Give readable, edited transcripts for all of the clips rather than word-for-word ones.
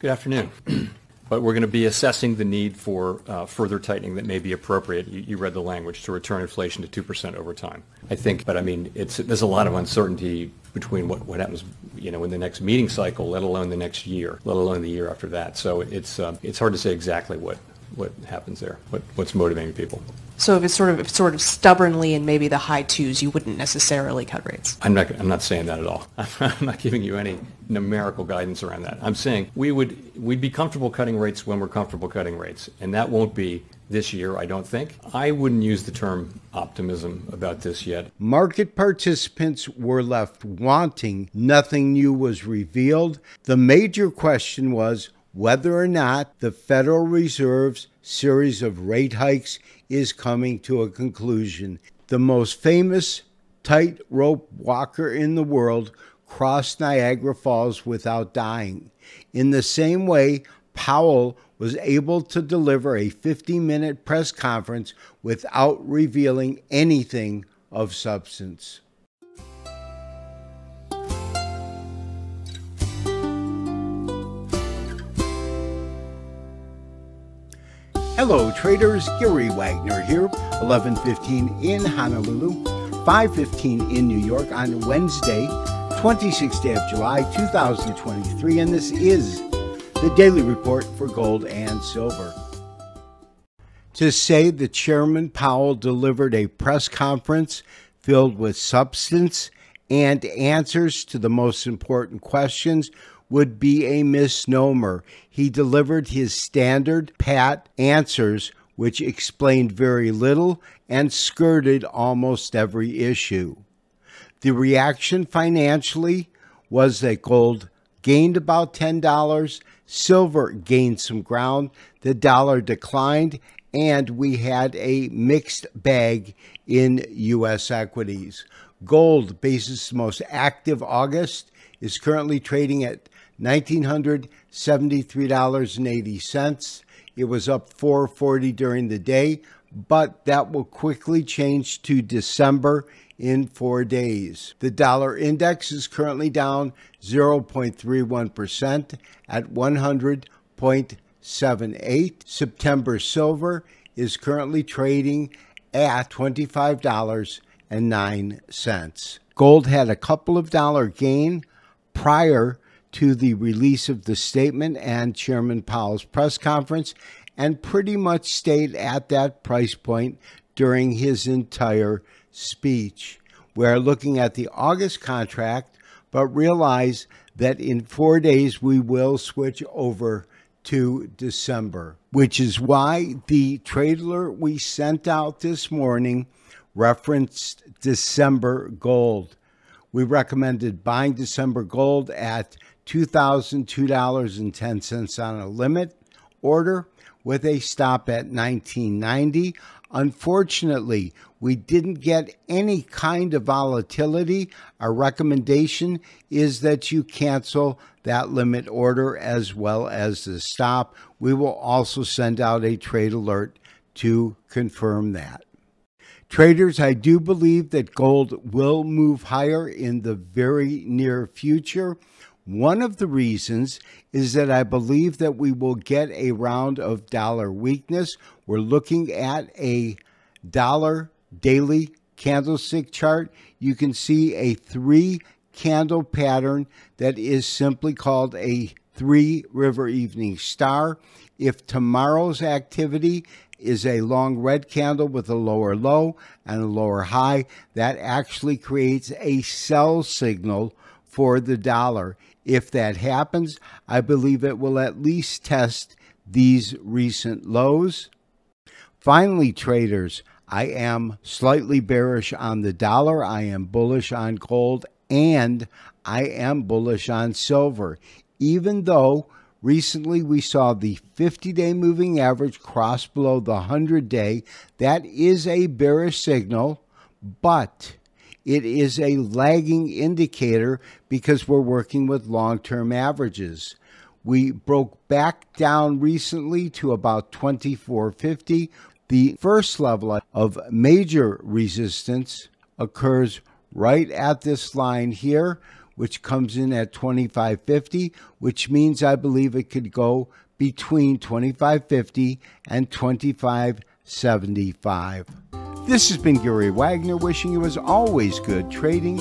Good afternoon. But we're going to be assessing the need for further tightening that may be appropriate. You read the language, to return inflation to 2% over time. I think, but I mean, there's a lot of uncertainty between what happens, you know, in the next meeting cycle, let alone the next year, let alone the year after that. So it's hard to say exactly what happens there, what's motivating people. So if it's sort of stubbornly in maybe the high twos, you wouldn't necessarily cut rates. I'm not saying that at all. I'm not giving you any numerical guidance around that. I'm saying we'd be comfortable cutting rates when we're comfortable cutting rates, and that won't be this year, I don't think. I wouldn't use the term optimism about this yet. Market participants were left wanting. Nothing new was revealed. The major question was whether or not the Federal Reserve's series of rate hikes is coming to a conclusion. The most famous tightrope walker in the world crossed Niagara Falls without dying. In the same way, Powell was able to deliver a 50-minute press conference without revealing anything of substance. Hello traders, Gary Wagner here, 11:15 in Honolulu, 5:15 in New York on Wednesday, 26th day of July 2023, and this is the Daily Report for Gold and Silver. To say that Chairman Powell delivered a press conference filled with substance and answers to the most important questions would be a misnomer. He delivered his standard pat answers, which explained very little and skirted almost every issue. The reaction financially was that gold gained about $10, silver gained some ground, the dollar declined, and we had a mixed bag in U.S. equities. Gold, basis most active August, is currently trading at $1,973.80. It was up $4.40 during the day, but that will quickly change to December in 4 days. The dollar index is currently down 0.31% at 100.78. September silver is currently trading at $25.09. Gold had a couple of dollar gain prior to the release of the statement and Chairman Powell's press conference, and pretty much stayed at that price point during his entire speech. We're looking at the August contract, but realize that in 4 days we will switch over to December, which is why the trade alert we sent out this morning referenced December gold. We recommended buying December gold at $2,002.10 on a limit order with a stop at $1,990. Unfortunately, we didn't get any kind of volatility. Our recommendation is that you cancel that limit order as well as the stop. We will also send out a trade alert to confirm that. Traders, I do believe that gold will move higher in the very near future. One of the reasons is that I believe that we will get a round of dollar weakness. We're looking at a dollar daily candlestick chart. You can see a three-candle pattern that is simply called a three-river evening star. If tomorrow's activity is a long red candle with a lower low and a lower high, that actually creates a sell signal for the dollar. If that happens, I believe it will at least test these recent lows. Finally, traders, I am slightly bearish on the dollar. I am bullish on gold, and I am bullish on silver, even though recently we saw the 50-day moving average cross below the 100-day. That is a bearish signal, but it is a lagging indicator because we're working with long-term averages. We broke back down recently to about 2450. The first level of major resistance occurs right at this line here, which comes in at $25.50, which means I believe it could go between $25.50 and $25.75. This has been Gary Wagner wishing you as always good trading.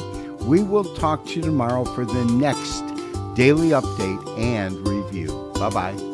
We will talk to you tomorrow for the next daily update and review. Bye-bye.